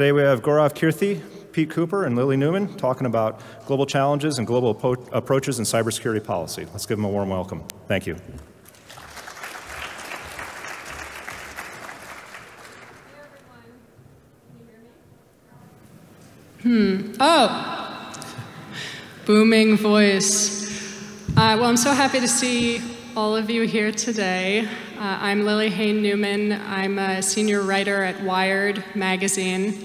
Today we have Gaurav Keerthi, Pete Cooper, and Lily Newman talking about global challenges and global approaches in cybersecurity policy. Let's give them a warm welcome. Thank you. Oh, booming voice. Well, I'm so happy to see all of you here today. I'm Lily Hayne Newman. I'm a senior writer at Wired Magazine.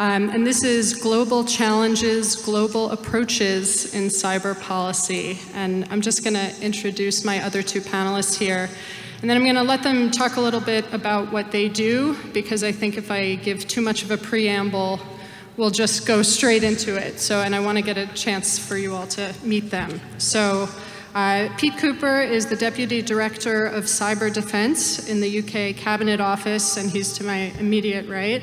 And this is Global Challenges, Global Approaches in Cyber Policy. And I'm just going to introduce my other two panelists here. And then I'm going to let them talk a little bit about what they do, because I think if I give too much of a preamble, we'll just go straight into it. So, and I want to get a chance for you all to meet them. So, Pete Cooper is the Deputy Director of Cyber Defense in the UK Cabinet Office, and he's to my immediate right.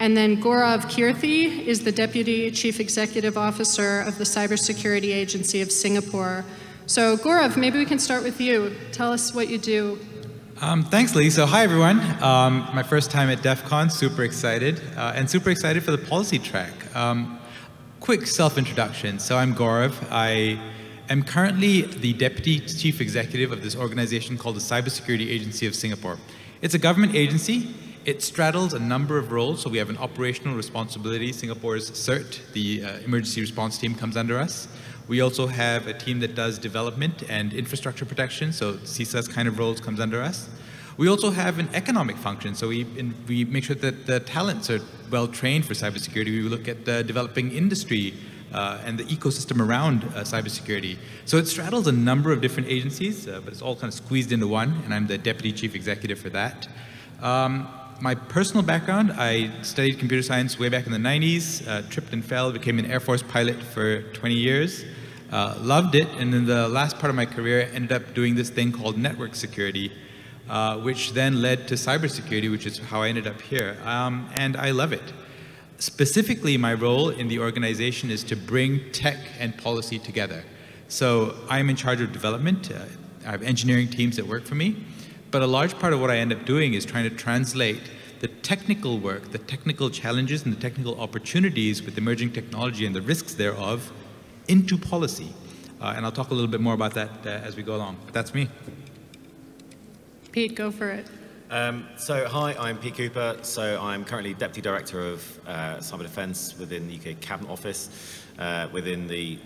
And then Gaurav Keerthi is the Deputy Chief Executive Officer of the Cybersecurity Agency of Singapore. So, Gaurav, maybe we can start with you. Tell us what you do. Thanks, Lee. So hi, everyone. My first time at DEF CON, super excited, and super excited for the policy track. Quick self-introduction. So I'm Gaurav. I am currently the Deputy Chief Executive of this organization called the Cybersecurity Agency of Singapore. It's a government agency. It straddles a number of roles. So we have an operational responsibility. Singapore's CERT, the emergency response team, comes under us. We also have a team that does development and infrastructure protection, so CISA's kind of roles comes under us. We also have an economic function, so we make sure that the talents are well-trained for cybersecurity. We look at the developing industry and the ecosystem around cybersecurity. So it straddles a number of different agencies, but it's all kind of squeezed into one, and I'm the Deputy Chief Executive for that. My personal background, I studied computer science way back in the 90s, tripped and fell, became an Air Force pilot for 20 years. Loved it, and in the last part of my career, ended up doing this thing called network security, which then led to cybersecurity, which is how I ended up here, and I love it. Specifically, my role in the organization is to bring tech and policy together. So I'm in charge of development. I have engineering teams that work for me, but a large part of what I end up doing is trying to translate the technical work, the technical challenges, and the technical opportunities with emerging technology and the risks thereof into policy. And I'll talk a little bit more about that as we go along. But that's me. Pete, go for it. So hi, I'm Pete Cooper. So I'm currently Deputy Director of Cyber Defence within the UK Cabinet Office, within the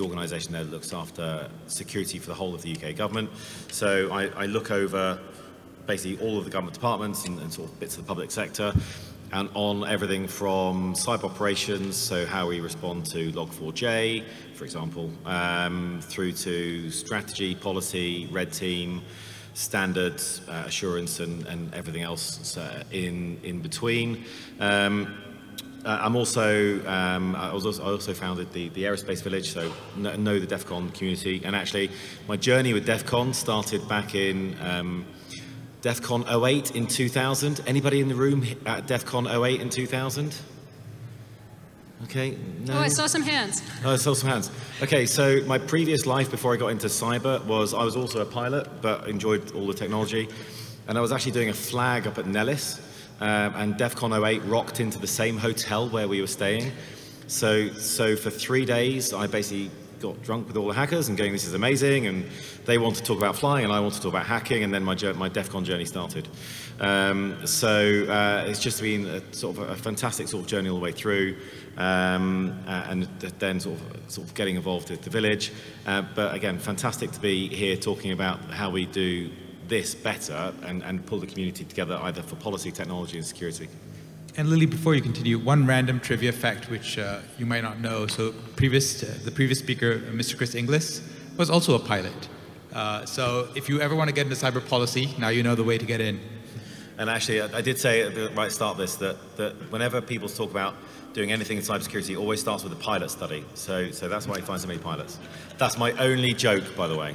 organisation there that looks after security for the whole of the UK government. So I look over basically all of the government departments and sort of bits of the public sector, and on everything from cyber operations, so how we respond to Log4j, for example, through to strategy, policy, red team, standards, assurance, and everything else in between. I also founded the Aerospace Village, so know the DEF CON community. And actually, my journey with DEF CON started back in DEF CON 08 in 2000. Anybody in the room at DEF CON 08 in 2000? Okay, no. Oh, I saw some hands. Oh, I saw some hands. Okay, so my previous life before I got into cyber was I was also a pilot, but enjoyed all the technology. And I was actually doing a flag up at Nellis, and DEF CON 08 rocked into the same hotel where we were staying. So for 3 days, I basically got drunk with all the hackers and going, this is amazing, and they want to talk about flying and I want to talk about hacking, and then my DEF CON journey started. It's just been a fantastic sort of journey all the way through, and then sort of getting involved with the village. But again, fantastic to be here talking about how we do this better and pull the community together either for policy, technology, and security. And Lily, before you continue, one random trivia fact which you might not know. So the previous speaker, Mr. Chris Inglis, was also a pilot. So if you ever want to get into cyber policy, now you know the way to get in. And actually, I did say at the right start of this that whenever people talk about doing anything in cybersecurity, it always starts with a pilot study. So that's why you find so many pilots. That's my only joke, by the way.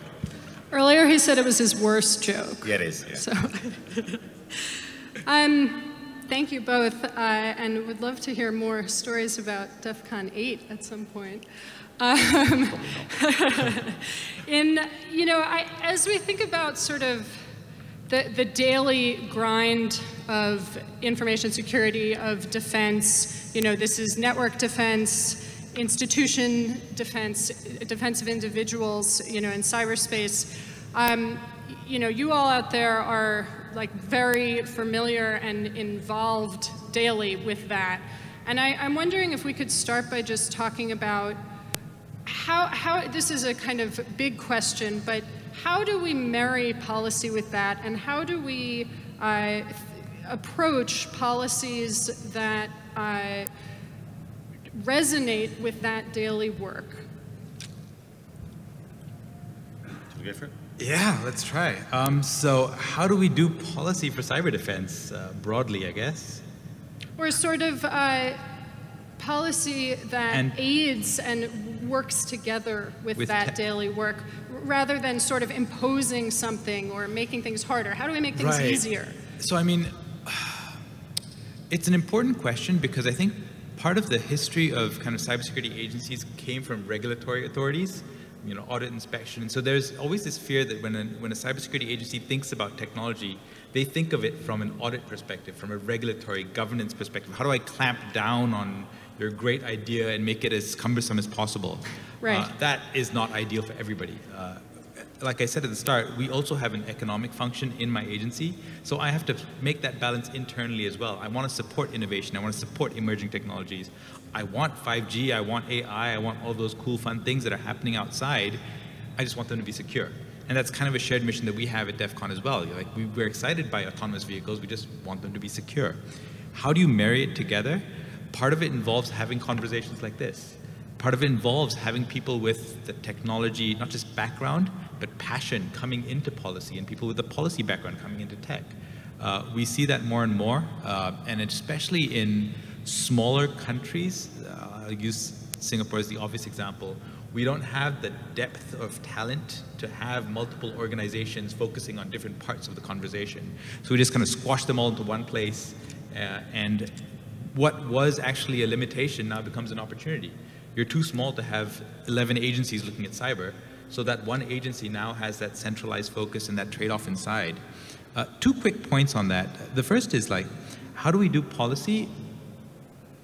Earlier he said it was his worst joke. Yeah, it is. Yeah. So, thank you both, and would love to hear more stories about DEF CON 8 at some point. As we think about sort of the daily grind of information security, of defense. You know, this is network defense, institution defense, defense of individuals, you know, in cyberspace. You know, you all out there are like very familiar and involved daily with that. And I'm wondering if we could start by just talking about how this is a kind of big question, but how do we marry policy with that, and how do we approach policies that resonate with that daily work? Should we go for it? Yeah, let's try. So how do we do policy for cyber defense broadly, I guess? Or sort of policy that aids and works together with that daily work, rather than sort of imposing something or making things harder. How do we make things easier? So I mean, it's an important question, because I think part of the history of kind of cybersecurity agencies came from regulatory authorities. You know, audit, inspection. And so there's always this fear that when a cybersecurity agency thinks about technology, they think of it from an audit perspective, from a regulatory governance perspective. How do I clamp down on your great idea and make it as cumbersome as possible? Right. That is not ideal for everybody. Like I said at the start, we also have an economic function in my agency, so I have to make that balance internally as well. I want to support innovation. I want to support emerging technologies. I want 5G, I want AI, I want all those cool, fun things that are happening outside. I just want them to be secure. And that's kind of a shared mission that we have at DEF CON as well. Like, we're excited by autonomous vehicles, we just want them to be secure. How do you marry it together? Part of it involves having conversations like this. Part of it involves having people with the technology, not just background, but passion coming into policy, and people with a policy background coming into tech. We see that more and more, and especially in smaller countries. I'll use Singapore as the obvious example. We don't have the depth of talent to have multiple organizations focusing on different parts of the conversation. So we just kind of squash them all into one place, and what was actually a limitation now becomes an opportunity. You're too small to have 11 agencies looking at cyber, so that one agency now has that centralized focus and that trade-off inside. Two quick points on that. The first is, like, how do we do policy?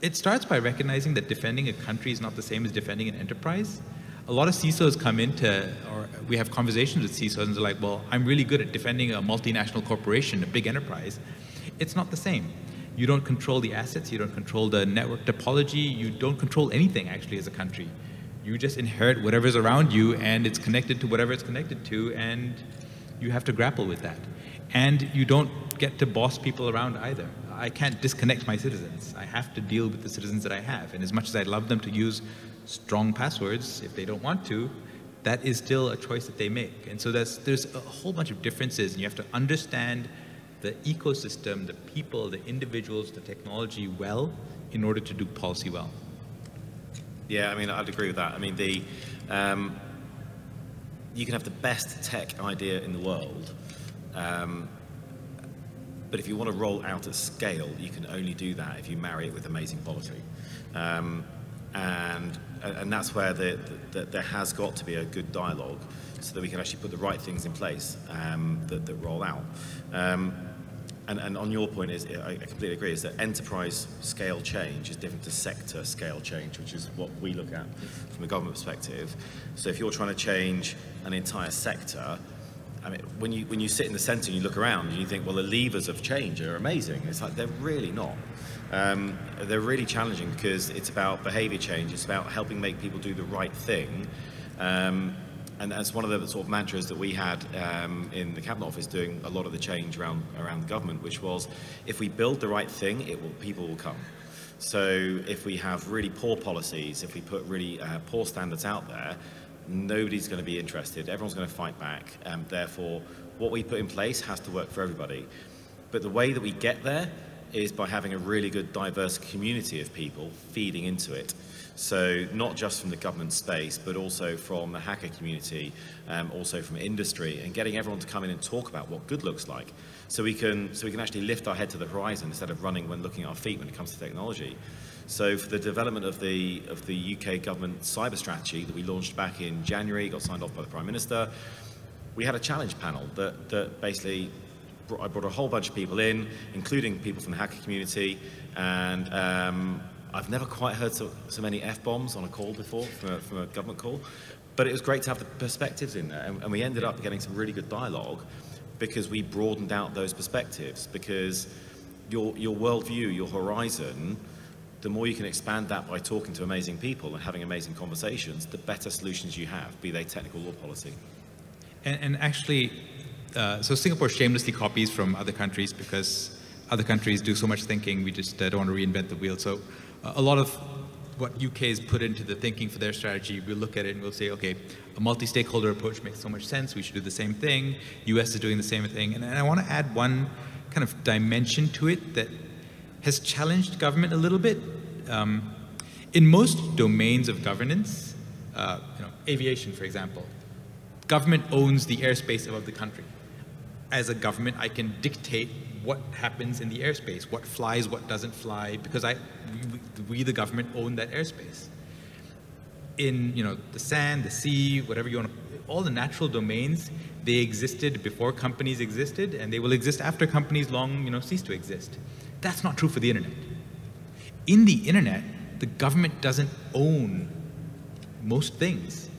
It starts by recognizing that defending a country is not the same as defending an enterprise. A lot of CISOs come into, or we have conversations with CISOs, and they're like, well, I'm really good at defending a multinational corporation, a big enterprise. It's not the same. You don't control the assets, you don't control the network topology, you don't control anything actually as a country. You just inherit whatever's around you, and it's connected to whatever it's connected to, and you have to grapple with that. And you don't get to boss people around either. I can't disconnect my citizens. I have to deal with the citizens that I have. And as much as I'd love them to use strong passwords, if they don't want to, that is still a choice that they make. And so there's a whole bunch of differences, and you have to understand the ecosystem, the people, the individuals, the technology well, in order to do policy well. Yeah, I mean, I'd agree with that. I mean, the you can have the best tech idea in the world, but if you want to roll out at scale, you can only do that if you marry it with amazing policy. And that's where there has got to be a good dialogue, so that we can actually put the right things in place that roll out. And on your point, is I completely agree, is that enterprise scale change is different to sector scale change, which is what we look at from a government perspective. So if you're trying to change an entire sector, I mean, when you sit in the center and you look around and you think, well, the levers of change are amazing. It's like, they're really not. They're really challenging, because it's about behavior change. It's about helping make people do the right thing. And that's one of the sort of mantras that we had in the Cabinet Office, doing a lot of the change around the government, which was, if we build the right thing, people will come. So if we have really poor policies, if we put really poor standards out there, nobody's going to be interested. Everyone's going to fight back. And therefore, what we put in place has to work for everybody. But the way that we get there is by having a really good, diverse community of people feeding into it. So not just from the government space, but also from the hacker community, also from industry, and getting everyone to come in and talk about what good looks like. So we can actually lift our head to the horizon instead of running when looking at our feet when it comes to technology. So for the development of the UK government cyber strategy that we launched back in January, got signed off by the Prime Minister, we had a challenge panel that basically I brought a whole bunch of people in, including people from the hacker community, and I've never quite heard so many F-bombs on a call before, from a government call, but it was great to have the perspectives in there, and we ended up getting some really good dialogue because we broadened out those perspectives, because your worldview, your horizon, the more you can expand that by talking to amazing people and having amazing conversations, the better solutions you have, be they technical or policy. And actually, so Singapore shamelessly copies from other countries because other countries do so much thinking, we just don't want to reinvent the wheel. So a lot of what UK's put into the thinking for their strategy, we'll look at it and we'll say, okay, a multi-stakeholder approach makes so much sense, we should do the same thing, US is doing the same thing. And I want to add one kind of dimension to it that has challenged government a little bit. In most domains of governance, aviation, for example, government owns the airspace above the country. As a government, I can dictate what happens in the airspace, what flies, what doesn't fly, because we, the government, own that airspace. In the sand, the sea, whatever you want to, all the natural domains, they existed before companies existed, and they will exist after companies long cease to exist. That's not true for the internet. In the internet, the government doesn't own most things.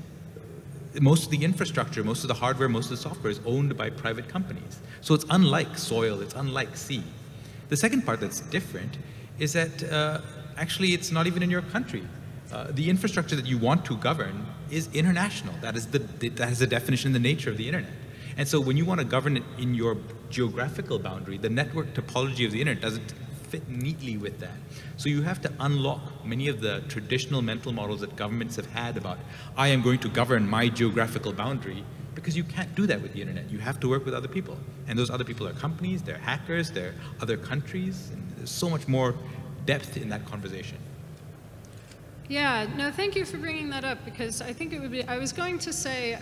Most of the infrastructure, most of the hardware, most of the software is owned by private companies. So it's unlike soil, it's unlike sea. The second part that's different is that actually it's not even in your country. The infrastructure that you want to govern is international. That is the definition and the nature of the internet. And so when you want to govern it in your geographical boundary, the network topology of the internet doesn't fit neatly with that. So you have to unlock many of the traditional mental models that governments have had about, I am going to govern my geographical boundary, because you can't do that with the internet. You have to work with other people. And those other people are companies, they're hackers, they're other countries, and there's so much more depth in that conversation. Yeah, no, thank you for bringing that up, because I think it would be, I was going to say,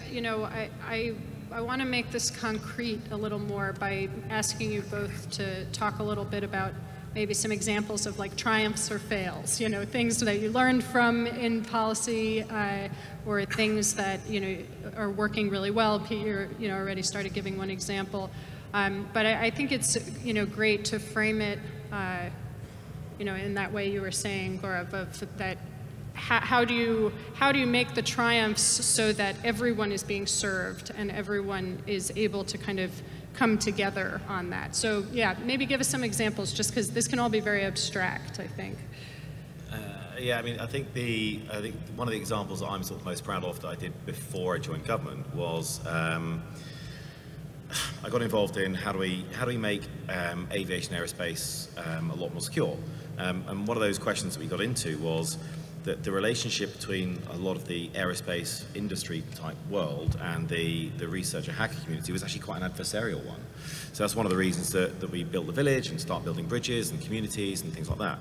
I want to make this concrete a little more by asking you both to talk a little bit about maybe some examples of like triumphs or fails, things that you learned from in policy or things that, are working really well. Pete, you already started giving one example. But I think it's, great to frame it, in that way you were saying, Gaurav, of that, how do you make the triumphs so that everyone is being served and everyone is able to kind of come together on that? So yeah, maybe give us some examples, just because this can all be very abstract, I think. Yeah, I mean, I think one of the examples that I'm sort of most proud of that I did before I joined government was I got involved in how do we make aviation aerospace a lot more secure, and one of those questions that we got into was that the relationship between a lot of the aerospace industry type world and the researcher hacker community was actually quite an adversarial one. So that's one of the reasons that we built the village and start building bridges and communities and things like that.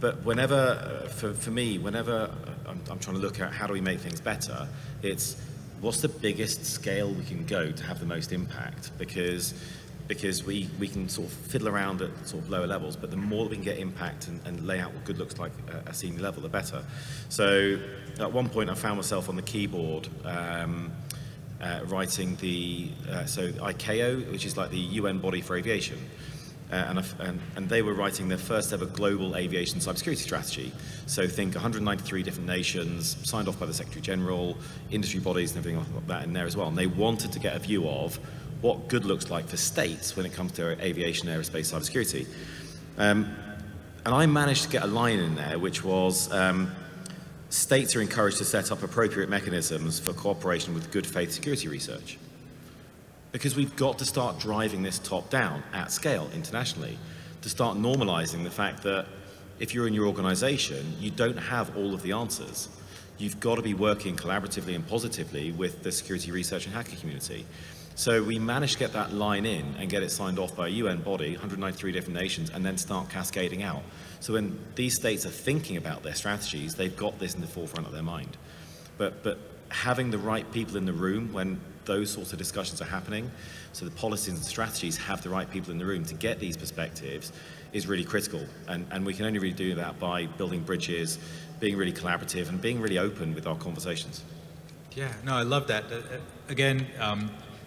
But whenever, for me, whenever I'm trying to look at how do we make things better, it's what's the biggest scale we can go to have the most impact, because we can sort of fiddle around at sort of lower levels, but the more that we can get impact and lay out what good looks like at a senior level, the better. So at one point I found myself on the keyboard writing the, so ICAO, which is like the UN body for aviation, and they were writing their first ever global aviation cybersecurity strategy. So think 193 different nations, signed off by the Secretary General, industry bodies and everything like that in there as well. And they wanted to get a view of what good looks like for states when it comes to aviation, aerospace, cybersecurity. And I managed to get a line in there, which was, states are encouraged to set up appropriate mechanisms for cooperation with good faith security research. Because we've got to start driving this top down at scale internationally, to start normalizing the fact that if you're in your organization, you don't have all of the answers. You've got to be working collaboratively and positively with the security research and hacker community. So we managed to get that line in and get it signed off by a UN body, 193 different nations, and then start cascading out. So when these states are thinking about their strategies, they've got this in the forefront of their mind. But having the right people in the room when those sorts of discussions are happening, so the policies and strategies have the right people in the room to get these perspectives, is really critical. And we can only really do that by building bridges, being really collaborative, and being really open with our conversations. Yeah, no, I love that. Again,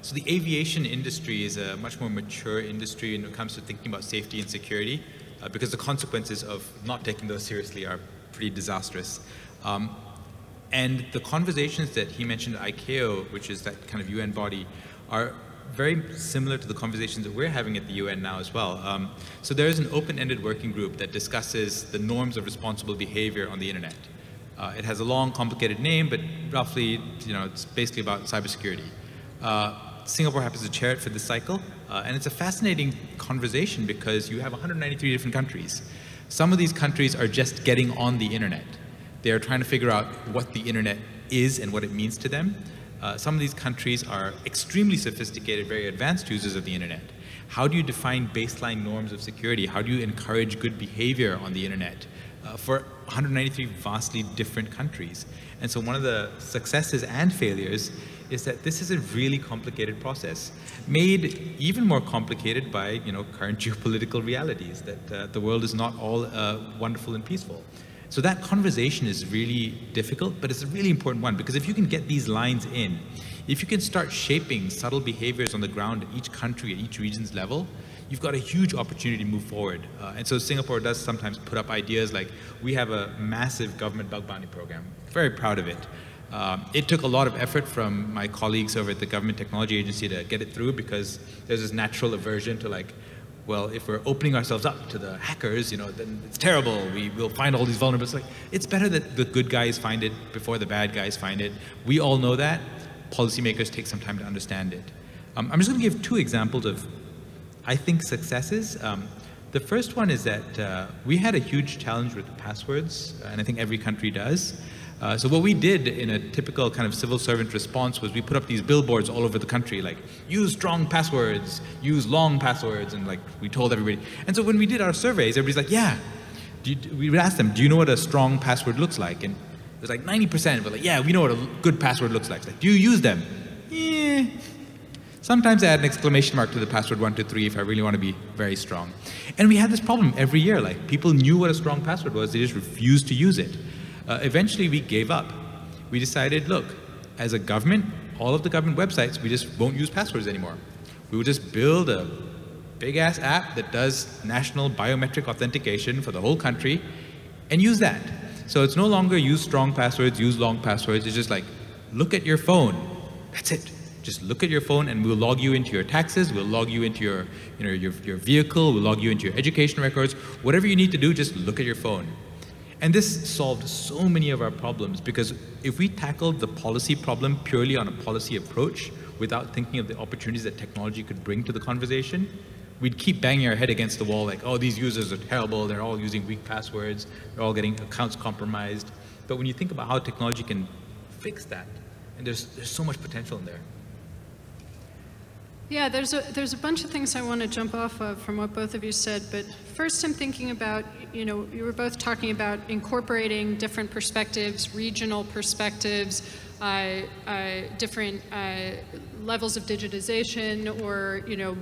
So the aviation industry is a much more mature industry when it comes to thinking about safety and security, because the consequences of not taking those seriously are pretty disastrous. And the conversations that he mentioned at ICAO, which is that kind of UN body, are very similar to the conversations that we're having at the UN now as well. So there is an open-ended working group that discusses the norms of responsible behavior on the internet. It has a long, complicated name, but roughly, you know, it's basically about cybersecurity. Singapore happens to chair it for this cycle, and it's a fascinating conversation because you have 193 different countries. Some of these countries are just getting on the internet. They are trying to figure out what the internet is and what it means to them. Some of these countries are extremely sophisticated, very advanced users of the internet. How do you define baseline norms of security? How do you encourage good behavior on the internet for 193 vastly different countries? And so one of the successes and failures is that this is a really complicated process, made even more complicated by, you know, current geopolitical realities, that the world is not all wonderful and peaceful. So that conversation is really difficult, but it's a really important one, because if you can get these lines in, if you can start shaping subtle behaviors on the ground at each country, at each region's level, you've got a huge opportunity to move forward. And so Singapore does sometimes put up ideas like, we have a massive government bug bounty program. Very proud of it. It took a lot of effort from my colleagues over at the Government Technology Agency to get it through, because there's this natural aversion to, like, well, if we're opening ourselves up to the hackers, you know, then it's terrible. We will find all these vulnerabilities. Like, it's better that the good guys find it before the bad guys find it. We all know that. Policymakers take some time to understand it. I'm just going to give two examples of, I think, successes. The first one is that we had a huge challenge with passwords, and I think every country does. So what we did in a typical kind of civil servant response was we put up these billboards all over the country, like, use strong passwords, use long passwords, and like we told everybody. And so when we did our surveys, everybody's like, yeah. We would ask them, do you know what a strong password looks like? And it was like 90% were like, yeah, we know what a good password looks like. It's like, do you use them? Yeah. Sometimes I add an exclamation mark to the password 1, 2, 3 if I really want to be very strong. And we had this problem every year. Like, people knew what a strong password was, they just refused to use it. Eventually we gave up. We decided, look, as a government, all of the government websites, we just won't use passwords anymore. We will just build a big ass app that does national biometric authentication for the whole country and use that. So it's no longer use strong passwords, use long passwords. It's just like, look at your phone. That's it. Just look at your phone and we'll log you into your taxes, we'll log you into your, you know, your vehicle, we'll log you into your education records. Whatever you need to do, just look at your phone. And this solved so many of our problems, because if we tackled the policy problem purely on a policy approach without thinking of the opportunities that technology could bring to the conversation, we'd keep banging our head against the wall like, oh, these users are terrible, they're all using weak passwords, they're all getting accounts compromised. But when you think about how technology can fix that, and there's so much potential in there. Yeah, there's a bunch of things I want to jump off of from what both of you said, but first I'm thinking about, you know, you were both talking about incorporating different perspectives, regional perspectives, different levels of digitization, or, you know,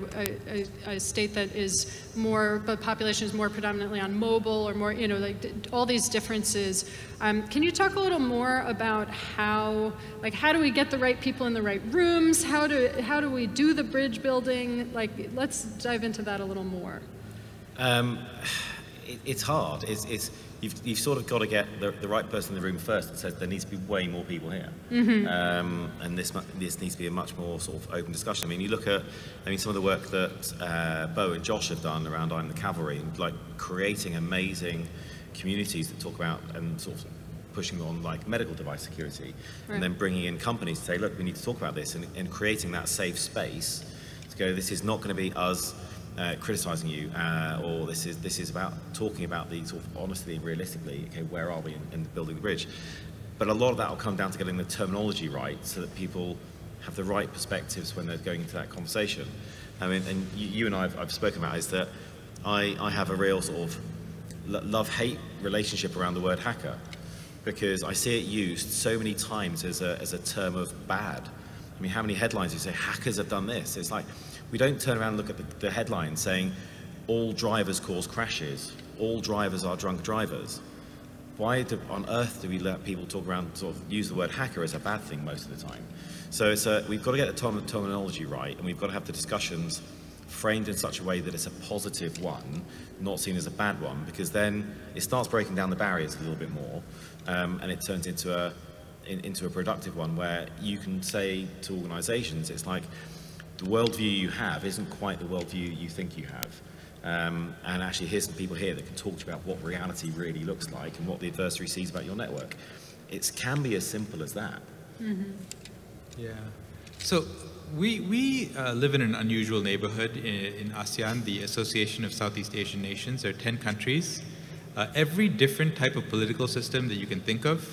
a state that is more, the population is more predominantly on mobile, or more, you know, like all these differences. Can you talk a little more about how, like, how do we get the right people in the right rooms? How do we do the bridge building? Like, let's dive into that a little more. It's hard. You've sort of got to get the right person in the room first that says there needs to be way more people here. Mm-hmm. And this needs to be a much more sort of open discussion. I mean, you look at, I mean, some of the work that Bo and Josh have done around I'm the Cavalry, and like creating amazing communities that talk about and sort of pushing on like medical device security, right. And then bringing in companies to say, look, we need to talk about this, and creating that safe space to go, this is not going to be us criticising you, or this is about talking about these sort of honestly and realistically, okay, where are we in building the bridge? But a lot of that will come down to getting the terminology right so that people have the right perspectives when they're going into that conversation. I mean, and you and I've spoken about is that I have a real sort of love-hate relationship around the word hacker, because I see it used so many times as a term of bad. I mean, how many headlines you say, hackers have done this? It's like, we don't turn around and look at the headline saying, all drivers cause crashes, all drivers are drunk drivers. why on earth do we let people talk around, sort of use the word hacker as a bad thing most of the time? So it's a, we've got to get the terminology right, and we've got to have the discussions framed in such a way that it's a positive one, not seen as a bad one, because then it starts breaking down the barriers a little bit more, and it turns into a productive one where you can say to organizations, it's like, the worldview you have isn't quite the worldview you think you have. And actually, here's some people here that can talk to you about what reality really looks like and what the adversary sees about your network. It can be as simple as that. Mm-hmm. Yeah. So we live in an unusual neighborhood in ASEAN, the Association of Southeast Asian Nations. There are 10 countries. Every different type of political system that you can think of,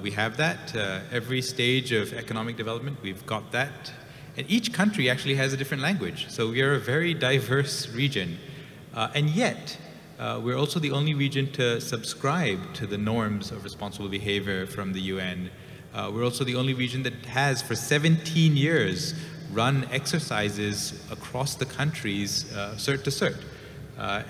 we have that. Every stage of economic development, we've got that. And each country actually has a different language. So we are a very diverse region. And yet, we're also the only region to subscribe to the norms of responsible behavior from the UN. We're also the only region that has, for 17 years, run exercises across the countries, CERT to CERT.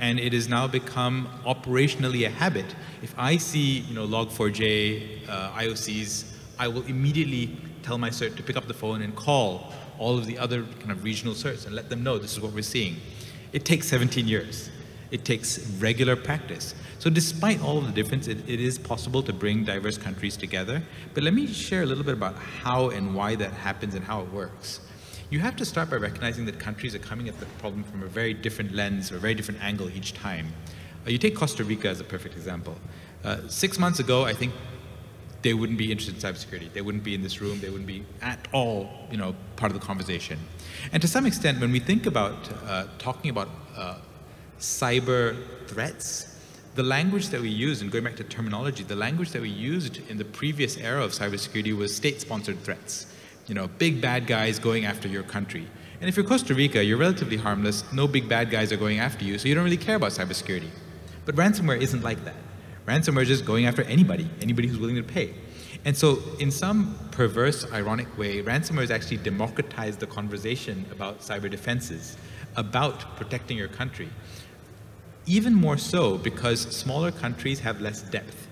And it has now become operationally a habit. If I see, you know, Log4j, IOCs, I will immediately tell my CERT to pick up the phone and call all of the other kind of regional CERTs and let them know this is what we're seeing. It takes 17 years. It takes regular practice. So despite all of the difference, it is possible to bring diverse countries together. But let me share a little bit about how and why that happens and how it works. You have to start by recognizing that countries are coming at the problem from a very different lens or a very different angle each time. You take Costa Rica as a perfect example. 6 months ago, I think they wouldn't be interested in cybersecurity. They wouldn't be in this room. They wouldn't be at all, you know, part of the conversation. And to some extent, when we think about talking about cyber threats, the language that we used, and going back to terminology, the language that we used in the previous era of cybersecurity was state-sponsored threats. You know, big bad guys going after your country. And if you're Costa Rica, you're relatively harmless. No big bad guys are going after you, so you don't really care about cybersecurity. But ransomware isn't like that. Ransomware is just going after anybody, anybody who's willing to pay. And so in some perverse, ironic way, ransomware has actually democratized the conversation about cyber defenses, about protecting your country. Even more so because smaller countries have less depth.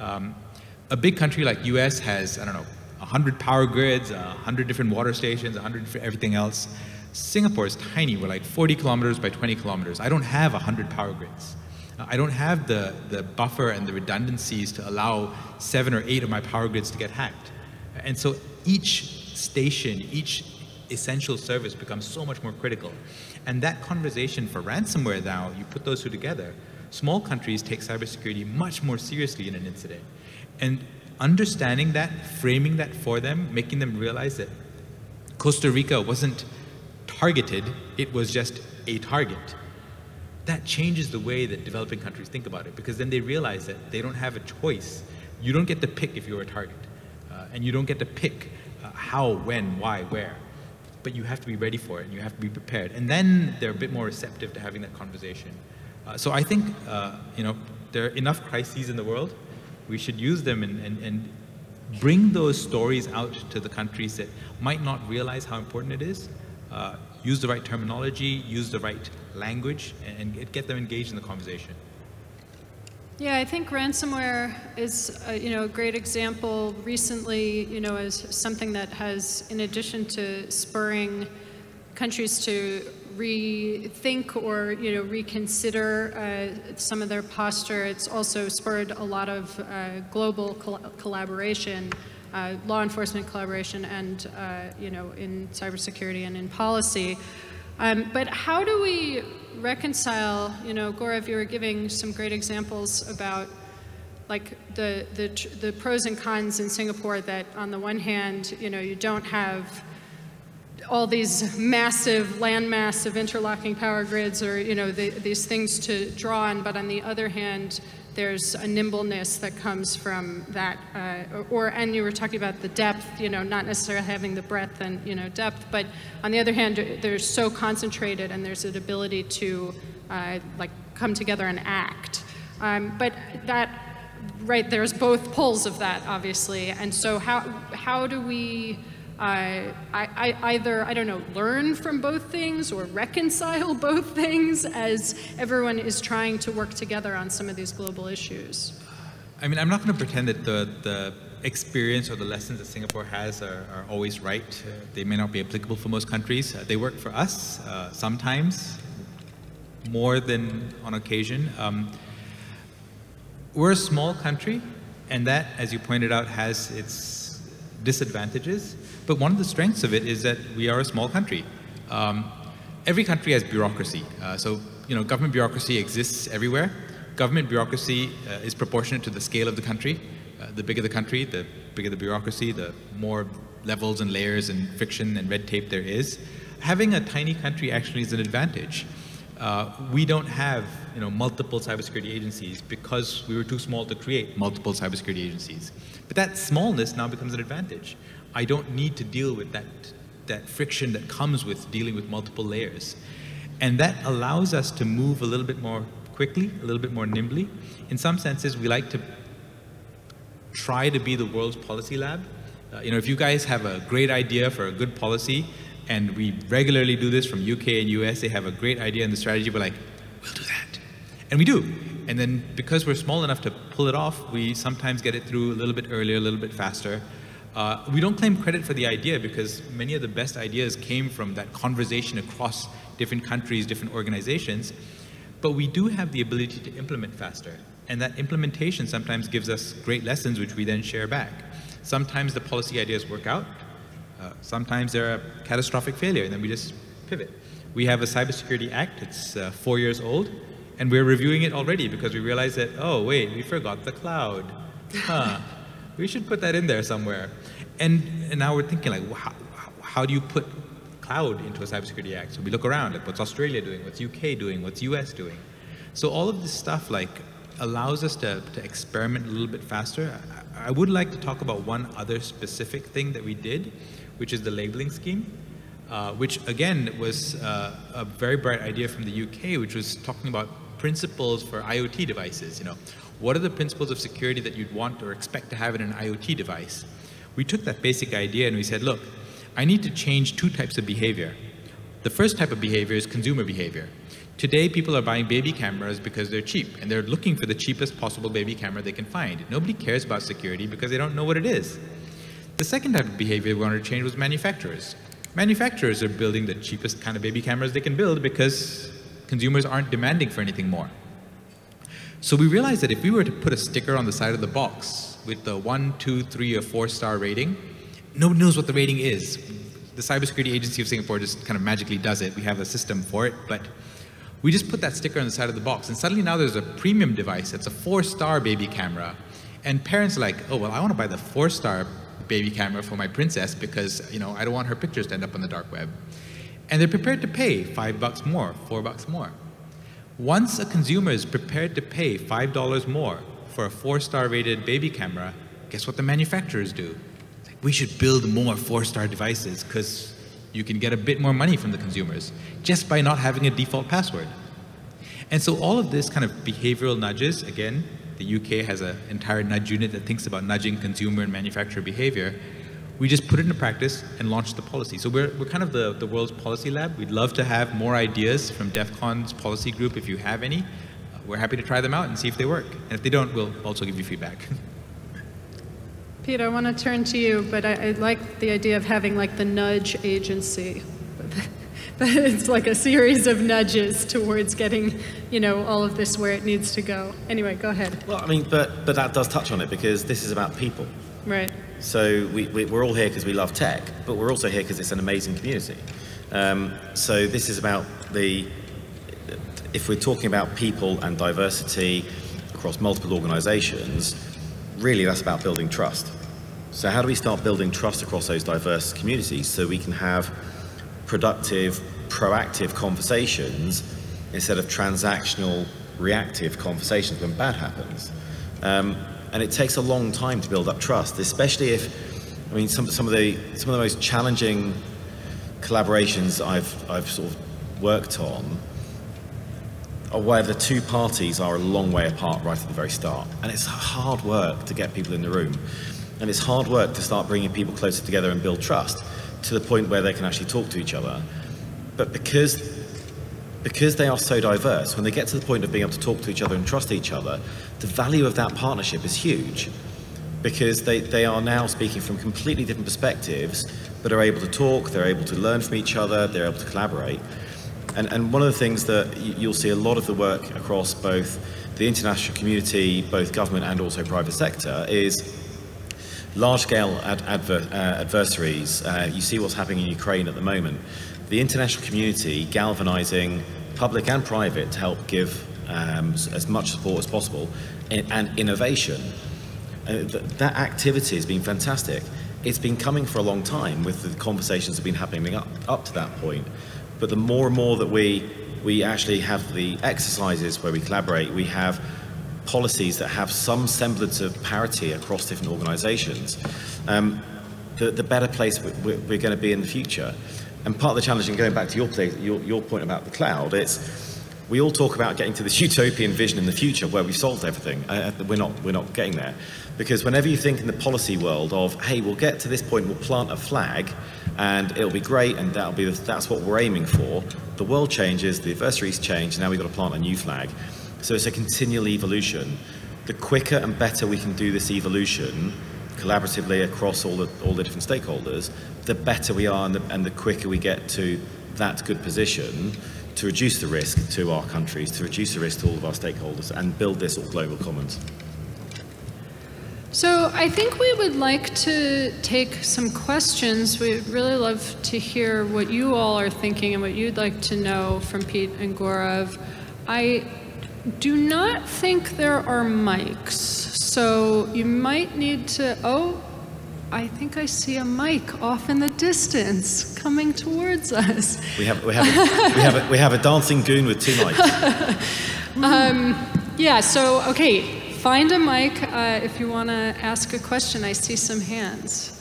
A big country like US has, I don't know, 100 power grids, 100 different water stations, 100 for everything else. Singapore is tiny. We're like 40 kilometers by 20 kilometers. I don't have 100 power grids. I don't have the buffer and the redundancies to allow 7 or 8 of my power grids to get hacked. And so each station, each essential service becomes so much more critical. And that conversation for ransomware now, you put those two together, small countries take cybersecurity much more seriously in an incident. And understanding that, framing that for them, making them realize that Costa Rica wasn't targeted, it was just a target. That changes the way that developing countries think about it, because then they realize that they don't have a choice. You don't get to pick if you're a target, and you don't get to pick how, when, why, where, but you have to be ready for it and you have to be prepared. And then they're a bit more receptive to having that conversation. So I think you know, there are enough crises in the world. We should use them and bring those stories out to the countries that might not realize how important it is. Use the right terminology, use the right language, and get them engaged in the conversation. Yeah, I think ransomware is you know, a great example recently, you know, as something that has, in addition to spurring countries to rethink or, you know, reconsider some of their posture, it's also spurred a lot of global collaboration. Law enforcement collaboration and, you know, in cybersecurity and in policy. But how do we reconcile, you know, Gaurav, you were giving some great examples about, like, the pros and cons in Singapore that on the one hand, you know, you don't have all these massive landmass of interlocking power grids or, you know, these things to draw on, but on the other hand, there's a nimbleness that comes from that, and you were talking about the depth, you know, not necessarily having the breadth and, you know, depth, but on the other hand, they're so concentrated and there's an ability to, like, come together and act. But that, right, there's both poles of that, obviously, and so how do we I don't know, learn from both things or reconcile both things as everyone is trying to work together on some of these global issues? I mean, I'm not going to pretend that the experience or the lessons that Singapore has are always right. They may not be applicable for most countries. They work for us sometimes, more than on occasion. We're a small country, and that, as you pointed out, has its disadvantages. But one of the strengths of it is that we are a small country. Every country has bureaucracy. So, you know, government bureaucracy exists everywhere. Government bureaucracy is proportionate to the scale of the country. The bigger the country, the bigger the bureaucracy, the more levels and layers and friction and red tape there is. Having a tiny country actually is an advantage. We don't have, you know, multiple cybersecurity agencies because we were too small to create multiple cybersecurity agencies. But that smallness now becomes an advantage. I don't need to deal with that friction that comes with dealing with multiple layers. And that allows us to move a little bit more quickly, a little bit more nimbly. In some senses, we like to try to be the world's policy lab. You know, if you guys have a great idea for a good policy, and we regularly do this from UK and US, they have a great idea in the strategy, we're like, we'll do that. And we do. And then because we're small enough to pull it off, we sometimes get it through a little bit earlier, a little bit faster. We don't claim credit for the idea because many of the best ideas came from that conversation across different countries, different organizations. But we do have the ability to implement faster. And that implementation sometimes gives us great lessons, which we then share back. Sometimes the policy ideas work out. Sometimes they're a catastrophic failure, and then we just pivot. We have a Cybersecurity Act. It's 4 years old, and we're reviewing it already because we realize that, oh, wait, we forgot the cloud. Huh. We should put that in there somewhere. And now we're thinking, like, how do you put cloud into a Cybersecurity Act? So we look around, like, what's Australia doing? What's UK doing? What's US doing? So all of this stuff, like, allows us to experiment a little bit faster. I would like to talk about one other specific thing that we did, which is the labeling scheme, which again was a very bright idea from the UK, which was talking about principles for IoT devices. You know, what are the principles of security that you'd want or expect to have in an IoT device? We took that basic idea and we said, look, I need to change two types of behavior. The first type of behavior is consumer behavior. Today, people are buying baby cameras because they're cheap, and they're looking for the cheapest possible baby camera they can find. Nobody cares about security because they don't know what it is. The second type of behavior we wanted to change was manufacturers. Manufacturers are building the cheapest kind of baby cameras they can build because consumers aren't demanding for anything more. So we realized that if we were to put a sticker on the side of the box with the 1, 2, 3, or 4-star rating, nobody knows what the rating is. The Cybersecurity Agency of Singapore just kind of magically does it. We have a system for it, but we just put that sticker on the side of the box, and suddenly now there's a premium device that's a 4-star baby camera. And parents are like, oh, well, I want to buy the 4-star baby camera for my princess because, you know, I don't want her pictures to end up on the dark web. And they're prepared to pay $5 more, $4 more. Once a consumer is prepared to pay $5 more for a 4-star rated baby camera, guess what the manufacturers do? It's like, we should build more 4-star devices because you can get a bit more money from the consumers just by not having a default password. And so all of this kind of behavioral nudges, again, the UK has an entire nudge unit that thinks about nudging consumer and manufacturer behavior. We just put it into practice and launched the policy. So we're kind of the world's policy lab. We'd love to have more ideas from DEF CON's policy group if you have any. We're happy to try them out and see if they work. And if they don't, we'll also give you feedback. Pete, I want to turn to you, but I like the idea of having like the nudge agency. But it's like a series of nudges towards getting, you know, all of this where it needs to go. Anyway, go ahead. Well, I mean, but that does touch on it because this is about people. Right. So we're all here because we love tech, but we're also here because it's an amazing community. So this is about if we're talking about people and diversity across multiple organizations, really that's about building trust. So how do we start building trust across those diverse communities so we can have productive, proactive conversations instead of transactional, reactive conversations when bad happens? And it takes a long time to build up trust, especially if, I mean, some of the most challenging collaborations I've sort of worked on are where the two parties are a long way apart right at the very start. And it's hard work to get people in the room. And it's hard work to start bringing people closer together and build trust to the point where they can actually talk to each other. But because because they are so diverse, when they get to the point of being able to talk to each other and trust each other, the value of that partnership is huge, because they are now speaking from completely different perspectives, but are able to talk, they're able to learn from each other, they're able to collaborate. And one of the things that you'll see a lot of the work across both the international community, both government and also private sector, is large-scale adversaries. You see what's happening in Ukraine at the moment. The international community galvanizing public and private to help give as much support as possible and innovation. That activity has been fantastic. It's been coming for a long time with the conversations that have been happening up to that point. But the more and more that we actually have the exercises where we collaborate, we have policies that have some semblance of parity across different organizations, the better place we're going to be in the future. And part of the challenge, in going back to your point about the cloud, it's we all talk about getting to this utopian vision in the future where we've solved everything. We're not getting there, because whenever you think in the policy world of, hey, we'll get to this point, we'll plant a flag, and it'll be great, and that'll be that's what we're aiming for. The world changes, the adversaries change, and now we've got to plant a new flag. So it's a continual evolution. The quicker and better we can do this evolution collaboratively across all the different stakeholders, the better we are, and the quicker we get to that good position to reduce the risk to our countries, to reduce the risk to all of our stakeholders, and build this all global commons. So I think we would like to take some questions. We'd really love to hear what you all are thinking and what you'd like to know from Pete and Gaurav. I do not think there are mics, so you might need to, oh, I think I see a mic off in the distance coming towards us. We have a dancing goon with two mics. Yeah, so, okay. Find a mic if you want to ask a question. I see some hands.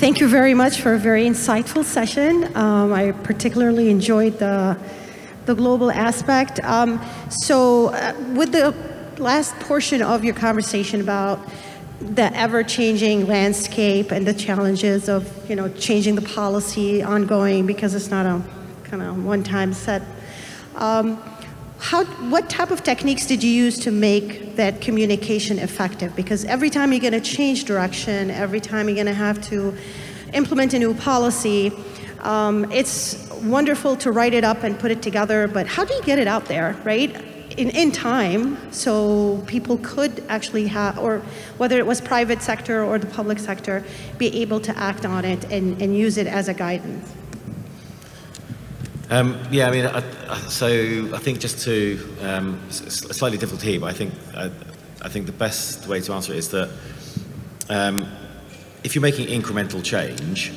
Thank you very much for a very insightful session. I particularly enjoyed the global aspect. So with the last portion of your conversation about the ever-changing landscape and the challenges of, you know, changing the policy ongoing, because it's not a kind of one-time set. What type of techniques did you use to make that communication effective? Because every time you're going to change direction, every time you're going to have to implement a new policy, it's wonderful to write it up and put it together, but how do you get it out there, right? In time, so people could actually have, or whether it was private sector or the public sector, be able to act on it and use it as a guidance. Yeah, I mean, so I think just to, slightly difficult here, but I think the best way to answer it is that if you're making incremental change,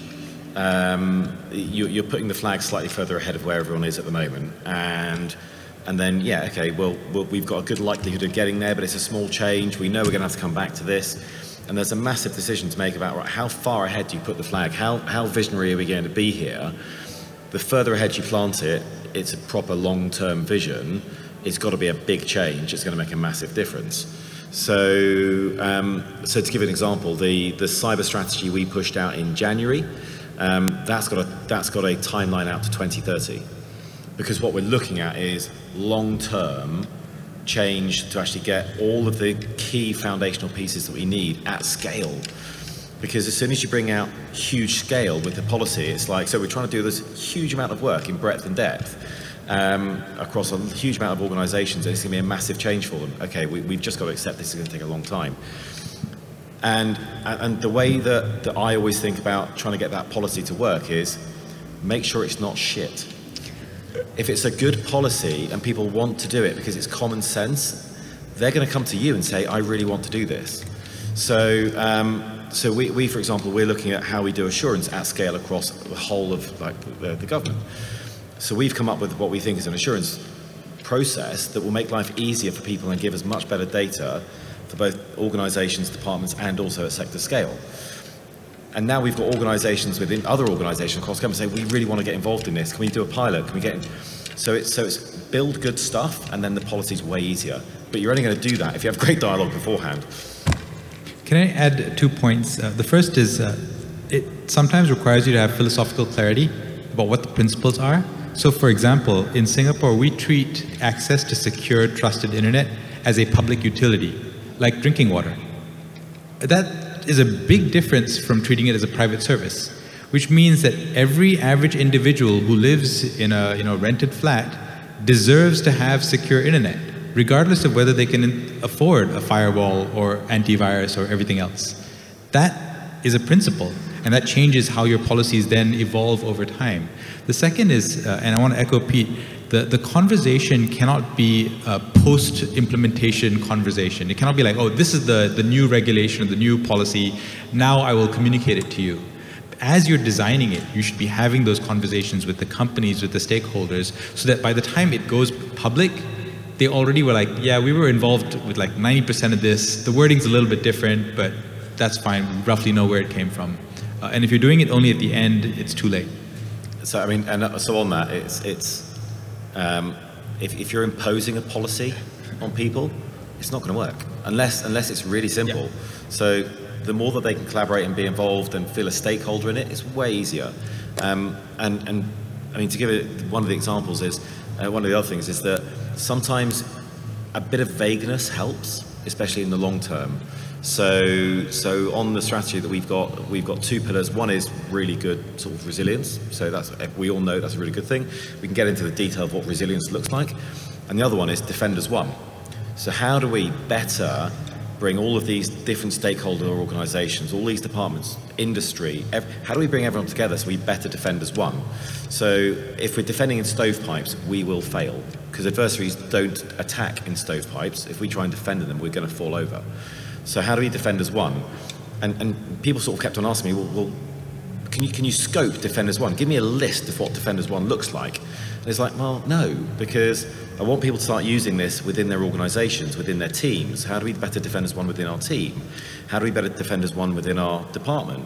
you're putting the flag slightly further ahead of where everyone is at the moment, and then, yeah, okay, well, we've got a good likelihood of getting there, but it's a small change. We know we're going to have to come back to this, and there's a massive decision to make about, right, how far ahead do you put the flag? How visionary are we going to be here? The further ahead you plant it, it's a proper long-term vision. It's got to be a big change. It's going to make a massive difference. So, so to give an example, the cyber strategy we pushed out in January, that's got a timeline out to 2030, because what we're looking at is long-term change to actually get all of the key foundational pieces that we need at scale. Because as soon as you bring out huge scale with the policy, it's like, so we're trying to do this huge amount of work in breadth and depth across a huge amount of organizations, and it's going to be a massive change for them. Okay, we've just got to accept this is going to take a long time. And the way that I always think about trying to get that policy to work is make sure it's not shit. If it's a good policy and people want to do it because it's common sense, they're going to come to you and say, I really want to do this. So, so we, for example, we're looking at how we do assurance at scale across the whole of like the government. So we've come up with what we think is an assurance process that will make life easier for people and give us much better data for both organizations, departments, and also at sector scale. And now we've got organisations within other organisations across the country say, we really want to get involved in this. Can we do a pilot? Can we get in? So it's build good stuff, and then the policy's way easier. But you're only going to do that if you have great dialogue beforehand. Can I add 2 points? The first is it sometimes requires you to have philosophical clarity about what the principles are. So for example, in Singapore, we treat access to secure, trusted internet as a public utility, like drinking water. That is a big difference from treating it as a private service, which means that every average individual who lives in a rented flat deserves to have secure internet, regardless of whether they can afford a firewall or antivirus or everything else. That is a principle. And that changes how your policies then evolve over time. The second is, and I want to echo Pete, the conversation cannot be a post-implementation conversation. It cannot be like, oh, this is the new regulation, the new policy, now I will communicate it to you. As you're designing it, you should be having those conversations with the companies, with the stakeholders, so that by the time it goes public, they already were like, yeah, we were involved with like 90% of this, the wording's a little bit different, but that's fine, we roughly know where it came from. And if you're doing it only at the end, it's too late. So I mean, and so on that, if you're imposing a policy on people, it's not going to work unless it's really simple. Yeah. So the more that they can collaborate and be involved and feel a stakeholder in it, it's way easier. And I mean, to give it one of the examples is one of the other things is that sometimes a bit of vagueness helps, especially in the long term. So on the strategy that we've got 2 pillars. One is really good sort of resilience. So that's, we all know that's a really good thing. We can get into the detail of what resilience looks like. And the other one is Defend as One. So how do we better bring all of these different stakeholder organizations, all these departments, industry, how do we bring everyone together so we better defend as one? So if we're defending in stovepipes, we will fail because adversaries don't attack in stovepipes. If we try and defend them, we're going to fall over. So how do we defend as one? And people sort of kept on asking me, well can you scope Defend as One? Give me a list of what Defend as One looks like. And it's like, well, no, because I want people to start using this within their organizations, within their teams. How do we better defend as one within our team? How do we better defend as one within our department?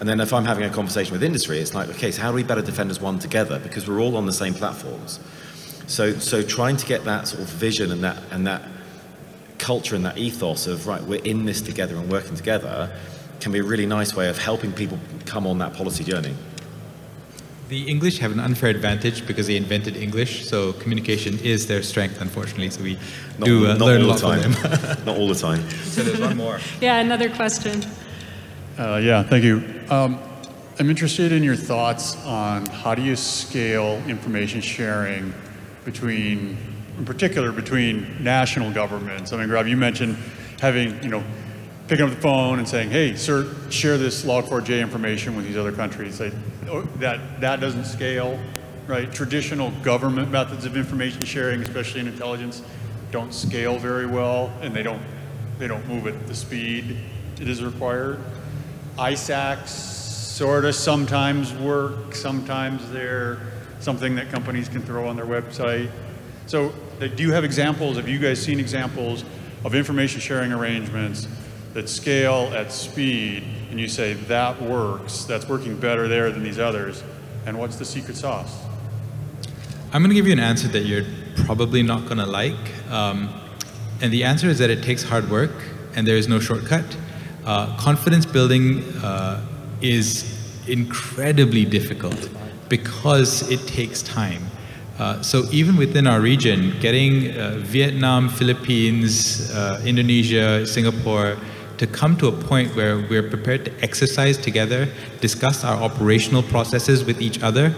And then if I'm having a conversation with industry, it's like, okay, so how do we better defend as one together? Because we're all on the same platforms. So trying to get that sort of vision and that culture and that ethos of, right, we're in this together and working together, can be a really nice way of helping people come on that policy journey. The English have an unfair advantage because they invented English, so communication is their strength, unfortunately, so we learn a lot from them. Not all the time. So there's one more. Yeah, another question. Yeah, thank you. I'm interested in your thoughts on how do you scale information sharing between, in particular, between national governments. I mean, Gaurav, you mentioned having, picking up the phone and saying, hey, sir, share this Log4j information with these other countries. Like, oh, that doesn't scale, right? Traditional government methods of information sharing, especially in intelligence, don't scale very well, and they don't move at the speed it is required. ISACs sort of sometimes work, sometimes they're something that companies can throw on their website. So do you have examples, have you guys seen examples of information sharing arrangements that scale at speed and you say that works, that's working better there than these others, and what's the secret sauce? I'm going to give you an answer that you're probably not going to like, and the answer is that it takes hard work and there is no shortcut. Confidence building is incredibly difficult because it takes time. So even within our region, getting Vietnam, Philippines, Indonesia, Singapore, to come to a point where we're prepared to exercise together, discuss our operational processes with each other,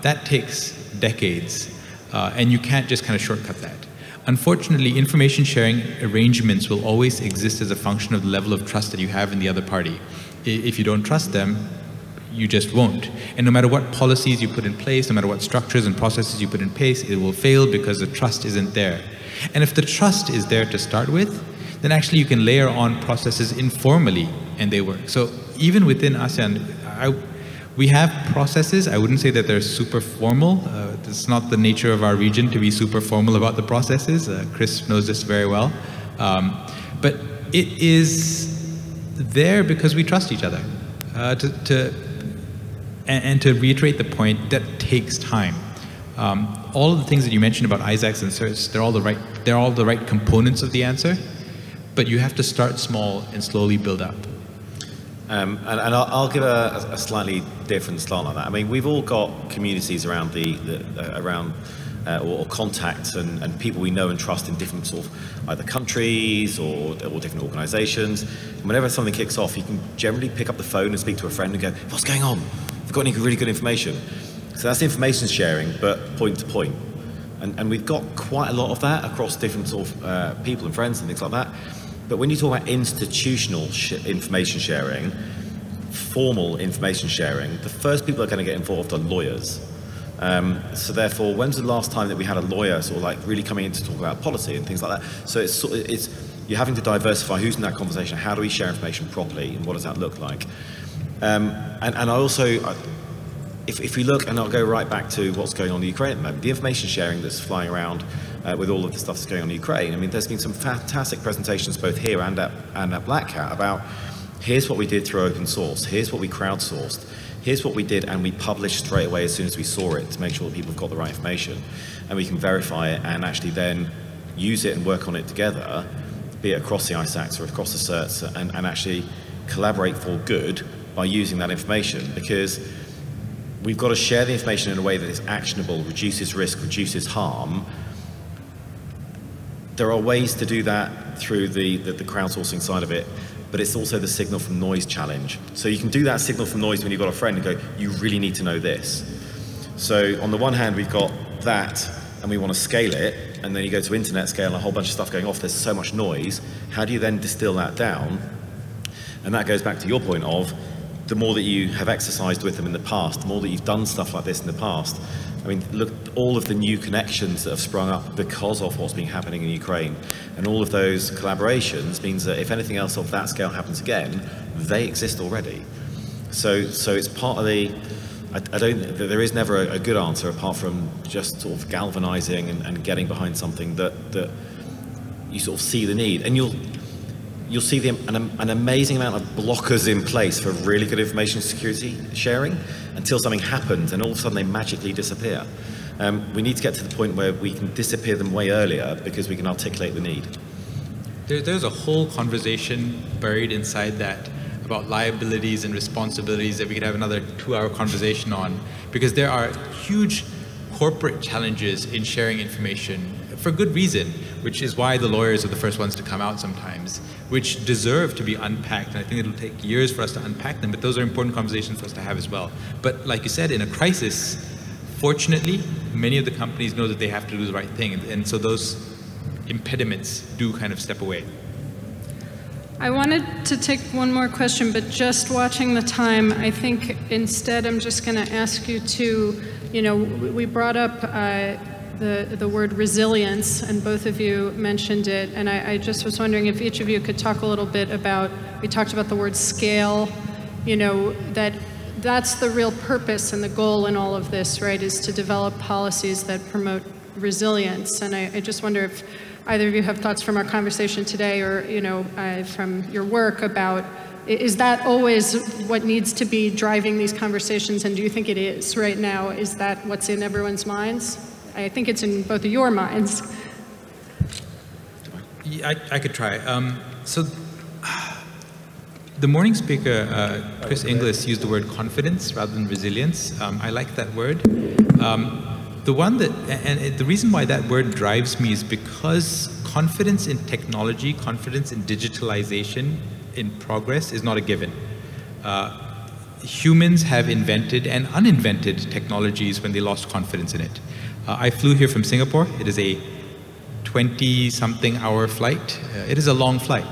that takes decades. And you can't just kind of shortcut that. Unfortunately, information sharing arrangements will always exist as a function of the level of trust that you have in the other party. If you don't trust them, you just won't. And no matter what policies you put in place, no matter what structures and processes you put in place, it will fail because the trust isn't there. And if the trust is there to start with, then actually you can layer on processes informally and they work. So even within ASEAN, we have processes. I wouldn't say that they're super formal. It's not the nature of our region to be super formal about the processes. Chris knows this very well. But it is there because we trust each other. to reiterate the point, that takes time. All of the things that you mentioned about ISACs and CERTs, they're all the right components of the answer, but you have to start small and slowly build up. And I'll give a slightly different slant on that. I mean, we've all got communities around or contacts and people we know and trust in different sort of either countries or different organisations. And whenever something kicks off, you can generally pick up the phone and speak to a friend and go, "What's going on? We've got any really good information." So that's information sharing, but point to point. And we've got quite a lot of that across different sort of people and friends and things like that. But when you talk about institutional information sharing, formal information sharing, the first people that are going to get involved are lawyers. So therefore, when's the last time that we had a lawyer sort of like really coming in to talk about policy and things like that? So it's you're having to diversify who's in that conversation. How do we share information properly, and what does that look like? If we look, and I'll go right back to what's going on in Ukraine at the moment, the information sharing that's flying around with all of the stuff that's going on in Ukraine. I mean, there's been some fantastic presentations both here and at Black Hat about here's what we did through open source, here's what we crowdsourced, here's what we did, and we published straight away as soon as we saw it to make sure that people have got the right information, and we can verify it and actually then use it and work on it together, be it across the ISACs or across the CERTs, and actually collaborate for good by using that information, because we've got to share the information in a way that is actionable, reduces risk, reduces harm. There are ways to do that through the crowdsourcing side of it, but it's also the signal from noise challenge. So you can do that signal from noise when you've got a friend and go, you really need to know this. So on the one hand, we've got that and we want to scale it, and then you go to internet scale and a whole bunch of stuff going off, there's so much noise. How do you then distill that down? And that goes back to your point of, the more that you have exercised with them in the past, the more that you've done stuff like this in the past. I mean, look, all of the new connections that have sprung up because of what's been happening in Ukraine, and all of those collaborations means that if anything else of that scale happens again, they exist already. So it's part of the, there is never a good answer apart from just sort of galvanizing and getting behind something that you sort of see the need. And you'll see an amazing amount of blockers in place for really good information security sharing until something happens and all of a sudden they magically disappear. We need to get to the point where we can disappear them way earlier because we can articulate the need. There's a whole conversation buried inside that about liabilities and responsibilities that we could have another 2-hour conversation on, because there are huge corporate challenges in sharing information for good reason, which is why the lawyers are the first ones to come out sometimes, which deserve to be unpacked. And I think it'll take years for us to unpack them, but those are important conversations for us to have as well. But like you said, in a crisis, fortunately, many of the companies know that they have to do the right thing. And so those impediments do kind of step away. I wanted to take one more question, but just watching the time, I think instead I'm just going to ask you to, you know, we brought up the word resilience, and both of you mentioned it, and I just was wondering if each of you could talk a little bit about, we talked about the word scale, you know, that's the real purpose and the goal in all of this, right, is to develop policies that promote resilience. And I just wonder if either of you have thoughts from our conversation today or, you know, from your work about, is that always what needs to be driving these conversations, and do you think it is right now? Is that what's in everyone's minds? I think it's in both of your minds. Yeah, I could try. The morning speaker, Chris Inglis, used the word confidence rather than resilience. I like that word. The reason why that word drives me is because confidence in technology, confidence in digitalization, in progress is not a given. Humans have invented and uninvented technologies when they lost confidence in it. I flew here from Singapore. It is a 20-something hour flight. It is a long flight.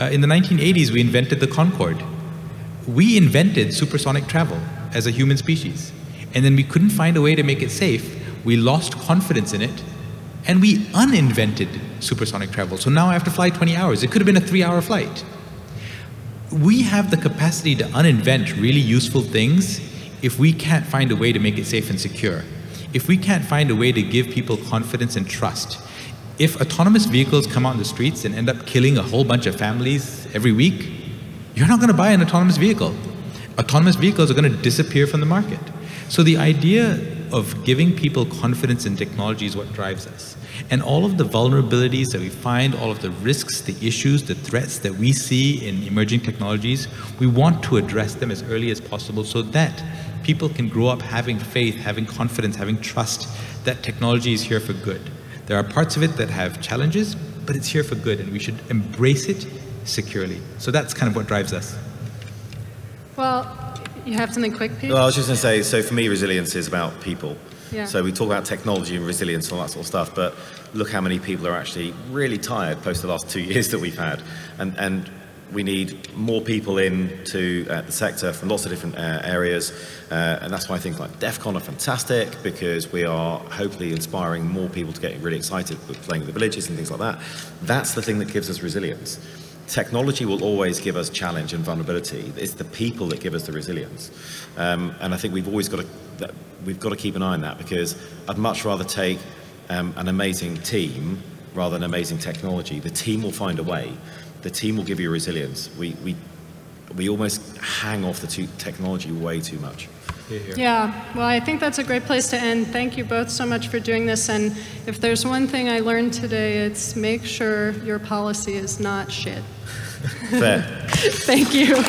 In the 1980s, we invented the Concorde. We invented supersonic travel as a human species. And then we couldn't find a way to make it safe. We lost confidence in it. And we uninvented supersonic travel. So now I have to fly 20 hours. It could have been a 3-hour flight. We have the capacity to uninvent really useful things if we can't find a way to make it safe and secure. If we can't find a way to give people confidence and trust, if autonomous vehicles come out on the streets and end up killing a whole bunch of families every week, you're not going to buy an autonomous vehicle. autonomous vehicles are going to disappear from the market. So the idea of giving people confidence in technology is what drives us. And all of the vulnerabilities that we find, all of the risks, the issues, the threats that we see in emerging technologies, we want to address them as early as possible so that people can grow up having faith, having confidence, having trust that technology is here for good. There are parts of it that have challenges, but it's here for good and we should embrace it securely. So that's kind of what drives us. Well, you have something quick, Pete? Well, I was just going to say, so for me, resilience is about people. Yeah. So we talk about technology and resilience and all that sort of stuff, but look how many people are actually really tired post the last 2 years that we've had. And we need more people into the sector from lots of different areas. And that's why things like DEF CON are fantastic, because we are hopefully inspiring more people to get really excited with playing with the villages and things like that. That's the thing that gives us resilience. Technology will always give us challenge and vulnerability. It's the people that give us the resilience. And I think we've always got to, keep an eye on that, because I'd much rather take an amazing team rather than amazing technology. The team will find a way. The team will give you resilience. We almost hang off the technology way too much. Yeah, well, I think that's a great place to end. Thank you both so much for doing this. And if there's one thing I learned today, it's make sure your policy is not shit. Fair. Thank you.